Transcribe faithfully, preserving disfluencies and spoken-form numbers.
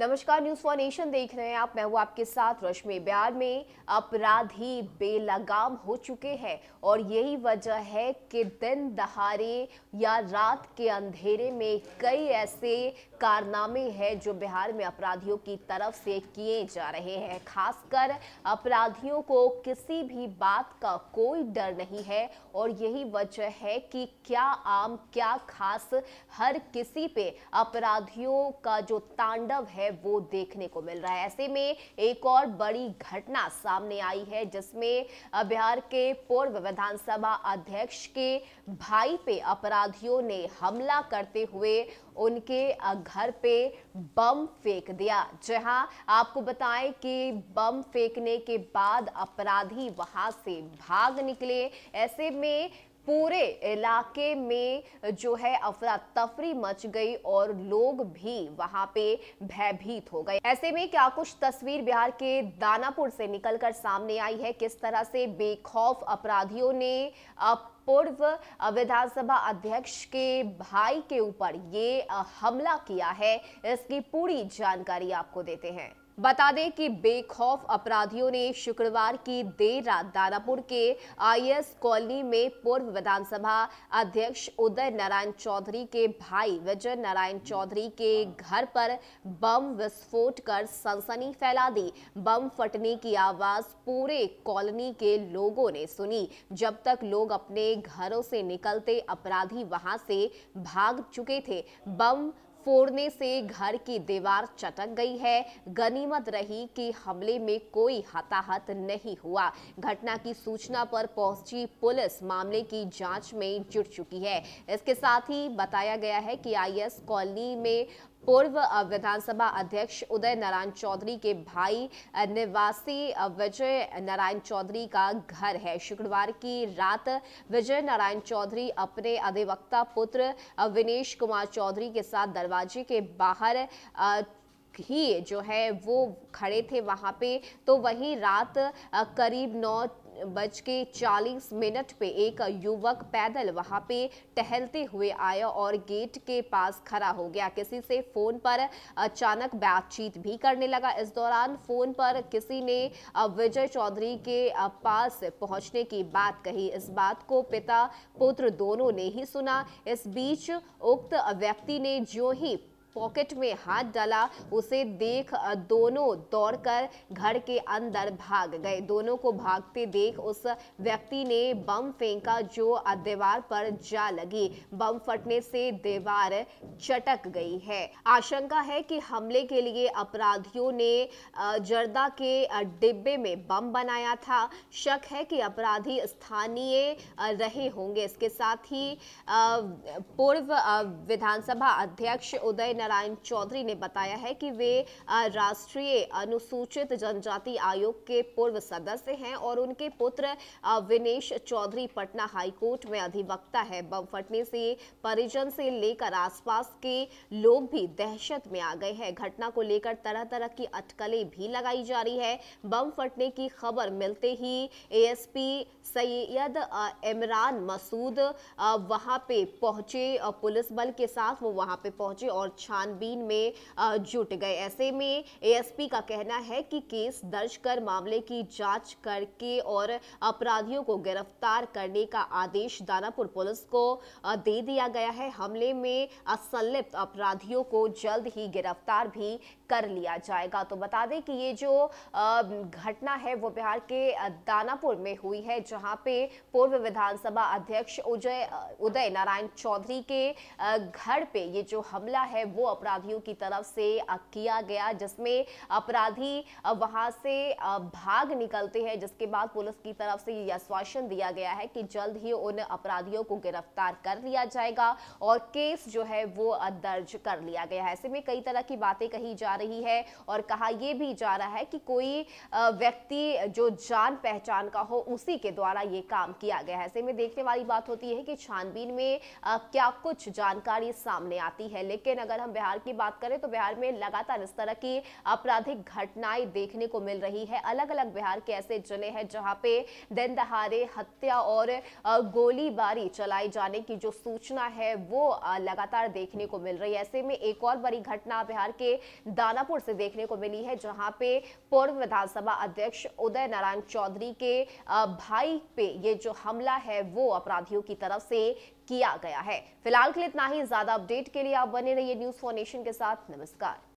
नमस्कार, news for nation देख रहे हैं आप। मैं हूँ आपके साथ रश्मि। बिहार में अपराधी बेलगाम हो चुके हैं और यही वजह है कि दिन दहाड़े या रात के अंधेरे में कई ऐसे कारनामे हैं जो बिहार में अपराधियों की तरफ से किए जा रहे हैं। खासकर अपराधियों को किसी भी बात का कोई डर नहीं है और यही वजह है कि क्या आम क्या खास, हर किसी पे अपराधियों का जो तांडव है वो देखने को मिल रहा है। ऐसे में एक और बड़ी घटना सामने आई है जिसमें बिहार के पूर्व विधानसभा अध्यक्ष के भाई पे अपराधियों ने हमला करते हुए उनके घर पे बम फेंक दिया। जहां आपको बताएं कि बम फेंकने के बाद अपराधी वहां से भाग निकले। ऐसे में पूरे इलाके में जो है अफरा तफरी मच गई और लोग भी वहां पे भयभीत हो गए। ऐसे में क्या कुछ तस्वीर बिहार के दानापुर से निकलकर सामने आई है, किस तरह से बेखौफ अपराधियों ने अब पूर्व विधानसभा अध्यक्ष के भाई के ऊपर ये हमला किया है, इसकी पूरी जानकारी आपको देते हैं। बता दें कि बेखौफ अपराधियों ने शुक्रवार की देर रात दानापुर के आई ए एस कॉलोनी में पूर्व विधानसभा अध्यक्ष उदय नारायण चौधरी के भाई विजय नारायण चौधरी के घर पर बम विस्फोट कर सनसनी फैला दी। बम फटने की आवाज पूरे कॉलोनी के लोगों ने सुनी। जब तक लोग अपने घरों से निकलते, अपराधी वहां से भाग चुके थे। बम फोड़ने से घर की दीवार चटक गई है। गनीमत रही कि हमले में कोई हताहत नहीं हुआ। घटना की सूचना पर पहुंची पुलिस मामले की जांच में जुट चुकी है। इसके साथ ही बताया गया है कि आई ए एस कॉलोनी में पूर्व विधानसभा अध्यक्ष उदय नारायण चौधरी के भाई निवासी विजय नारायण चौधरी का घर है। शुक्रवार की रात विजय नारायण चौधरी अपने अधिवक्ता पुत्र विनेश कुमार चौधरी के साथ दरवाजे के बाहर ही जो है वो खड़े थे वहाँ पे। तो वहीं रात करीब नौ बज के चालीस मिनट पे एक युवक पैदल वहां पे टहलते हुए आया और गेट के पास खड़ा हो गया। किसी से फोन पर अचानक बातचीत भी करने लगा। इस दौरान फोन पर किसी ने विजय चौधरी के पास पहुंचने की बात कही। इस बात को पिता पुत्र दोनों ने ही सुना। इस बीच उक्त व्यक्ति ने जो ही पॉकेट में हाथ डाला, उसे देख दोनों दौड़कर घर के अंदर भाग गए। दोनों को भागते देख उस व्यक्ति ने बम फेंका जो दीवार पर जा लगी। बम फटने से दीवार चटक गई है। आशंका है कि हमले के लिए अपराधियों ने जर्दा के डिब्बे में बम बनाया था। शक है कि अपराधी स्थानीय रहे होंगे। इसके साथ ही पूर्व विधानसभा अध्यक्ष उदय नारायण चौधरी ने बताया है कि वे राष्ट्रीय अनुसूचित जनजाति आयोग के पूर्व सदस्य हैं और उनके पुत्र विनेश चौधरी पटना हाई कोर्ट में अधिवक्ता है। बम फटने से परिजन से लेकर आसपास के लोग भी दहशत में आ गए हैं। घटना को लेकर तरह तरह की अटकलें भी लगाई जा रही है। बम फटने की खबर मिलते ही A S P Syed Imran Masood वहां पे पहुंचे। पुलिस बल के साथ वो वहां पे पहुंचे और छानबीन में जुट गए। ऐसे में ए एस पी का कहना है कि केस दर्ज कर मामले की जांच करके और अपराधियों को गिरफ्तार करने का आदेश दानापुर पुलिस को दे दिया गया है। हमले में संलिप्त अपराधियों को जल्द ही गिरफ्तार भी कर लिया जाएगा। तो बता दें कि ये जो घटना है वो बिहार के दानापुर में हुई है, जहां पे पूर्व विधानसभा अध्यक्ष उदय उदय नारायण चौधरी के घर पे ये जो हमला है वो अपराधियों की तरफ से किया गया, जिसमें अपराधी वहां से भाग निकलते हैं। जिसके बाद पुलिस की तरफ से यह आश्वासन दिया गया है कि जल्द ही उन अपराधियों को गिरफ्तार कर लिया जाएगा और केस जो है वो दर्ज कर लिया गया है। ऐसे में कई तरह की बातें कही जा रही है और कहा यह भी जा रहा है कि कोई व्यक्ति जो जान पहचान का हो उसी के द्वारा ये काम किया गया है। ऐसे में देखने वाली बात होती है कि छानबीन में क्या कुछ जानकारी सामने आती है। लेकिन अगर हम हम बिहार की बात करें तो बिहार में लगातार इस तरह की आपराधिक घटनाएं देखने को मिल रही है। अलग अलग बिहार के ऐसे जिले हैं जहां पे दिन दहाड़े हत्या और गोलीबारी चलाए जाने की जो सूचना है वो लगातार देखने को मिल रही है। ऐसे में एक और बड़ी घटना बिहार के दानापुर से देखने को मिली है, जहां पे पूर्व विधानसभा अध्यक्ष उदय नारायण चौधरी के भाई पे ये जो हमला है वो अपराधियों की तरफ से किया गया है। फिलहाल के लिए इतना ही। ज्यादा अपडेट के लिए आप बने रहिए न्यूज फॉर नेशन के साथ। नमस्कार।